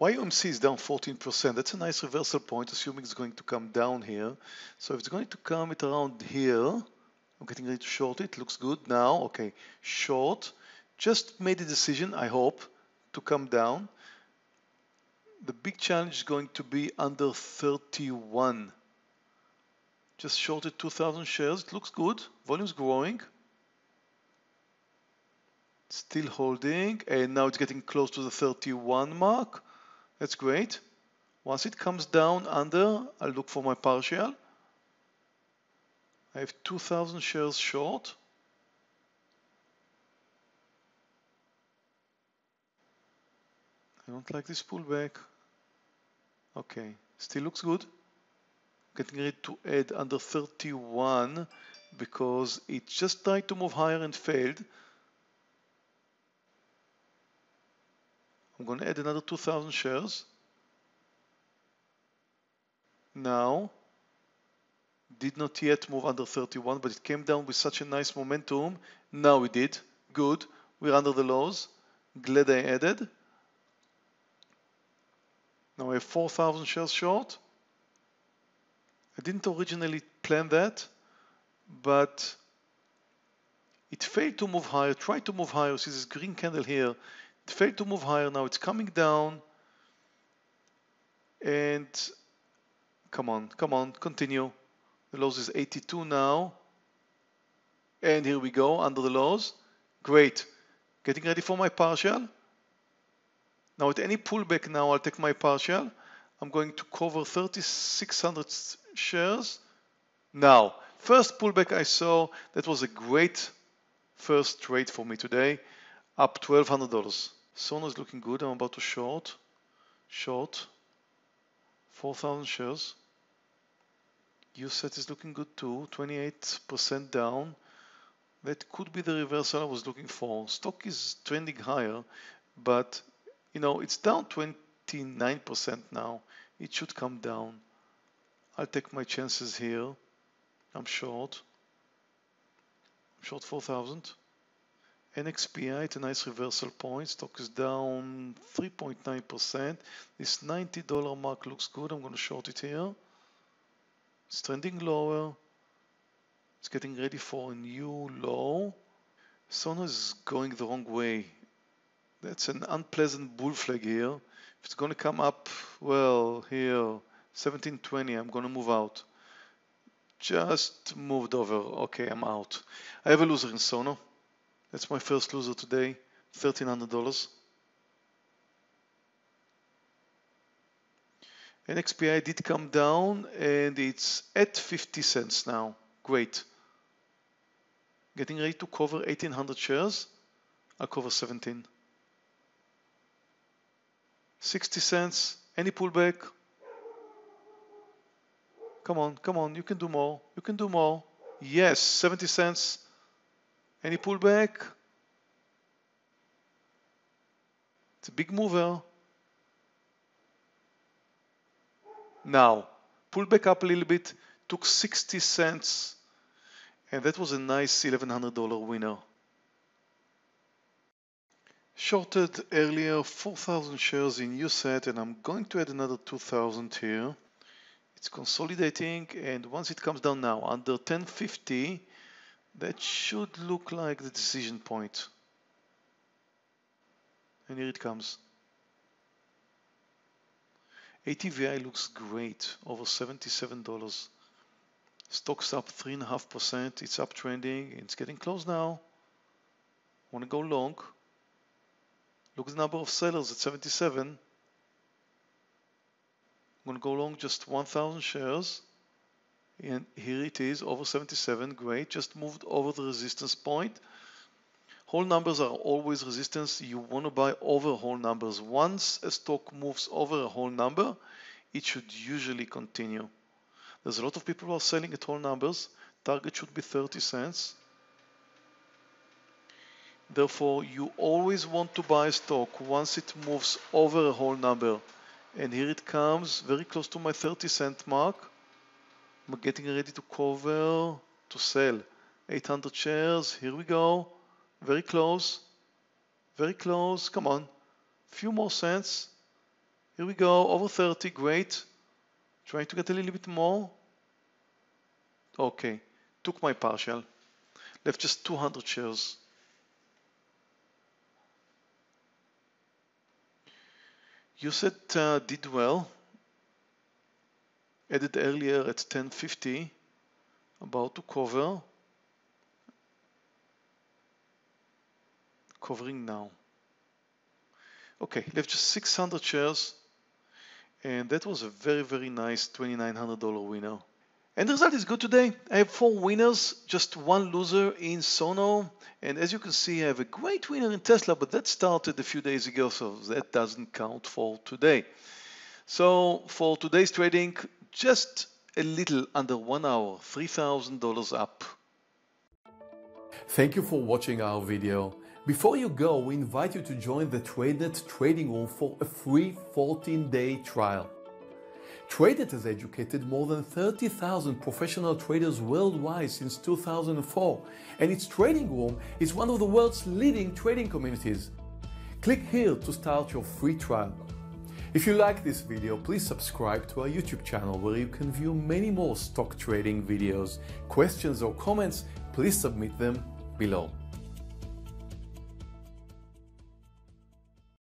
YUMC is down 14%. That's a nice reversal point, assuming it's going to come down here. So if it's going to come it around here, I'm getting ready to short it. Looks good now. Okay, short. Just made a decision, I hope, to come down. The big challenge is going to be under 31. Just shorted 2,000 shares. It looks good. Volume's growing. Still holding, and now it's getting close to the 31 mark. That's great. Once it comes down under, I'll look for my partial. I have 2,000 shares short. I don't like this pullback. Okay, still looks good. Getting ready to add under 31 because it just tried to move higher and failed. I'm going to add another 2,000 shares. Now, did not yet move under 31, but it came down with such a nice momentum. Now we did. Good. We're under the lows. Glad I added. Now I have 4,000 shares short. I didn't originally plan that, but it failed to move higher. Tried to move higher. See this green candle here. It failed to move higher. Now it's coming down. And come on, continue. The lows is 82 now. And here we go, under the lows. Great. Getting ready for my partial. Now at any pullback now, I'll take my partial. I'm going to cover 3,600 shares. Now, first pullback I saw, that was a great first trade for me today. Up $1,200. Sona is looking good. I'm about to short 4,000 shares. USET is looking good too, 28% down. That could be the reversal I was looking for. Stock is trending higher, but you know it's down 29% now. It should come down. I'll take my chances here. I'm short 4,000. NXPI at a nice reversal point. Stock is down 3.9%. This $90 mark looks good. I'm going to short it here. It's trending lower. It's getting ready for a new low. Sona is going the wrong way. That's an unpleasant bull flag here. If it's going to come up, well, here, 17.20, I'm going to move out. Just moved over. Okay, I'm out. I have a loser in Sona. That's my first loser today, $1,300. NXPI did come down, and it's at 50 cents now. Great. Getting ready to cover 1,800 shares. I'll cover 17. 60 cents. Any pullback? Come on. You can do more. Yes, 70 cents. Any pullback? It's a big mover. Now, pull back up a little bit, took 60 cents, and that was a nice $1,100 winner. Shorted earlier 4,000 shares in USAT, and I'm going to add another 2,000 here. It's consolidating, and once it comes down now, under 10.50, that should look like the decision point. And here it comes. ATVI looks great, over $77. Stock's up 3.5%. It's uptrending. It's getting close now. Want to go long. Look at the number of sellers at 77. I'm going to go long just 1,000 shares. And here it is, over 77, great, just moved over the resistance point. Whole numbers are always resistance. You want to buy over whole numbers. Once a stock moves over a whole number, it should usually continue. There's a lot of people who are selling at whole numbers. Target should be 30 cents. Therefore, you always want to buy a stock once it moves over a whole number. And here it comes, very close to my 30 cent mark. I'm getting ready to cover, to sell. 800 shares, here we go. Very close, come on. Few more cents, Here we go, over 30, great. Try to get a little bit more. Okay, took my partial. Left just 200 shares. USET did well. Added earlier at 10.50. About to cover. Covering now. Okay, left just 600 shares. And that was a very, very nice $2,900 winner. And the result is good today. I have 4 winners, just 1 loser in Sona. And as you can see, I have a great winner in Tesla, but that started a few days ago, so that doesn't count for today. So for today's trading, just a little under 1 hour, $3,000 up. Thank you for watching our video. Before you go, we invite you to join the TradeNet Trading Room for a free 14-day trial. TradeNet has educated more than 30,000 professional traders worldwide since 2004, and its trading room is one of the world's leading trading communities. Click here to start your free trial. If you like this video, please subscribe to our YouTube channel where you can view many more stock trading videos. Questions or comments, please submit them below.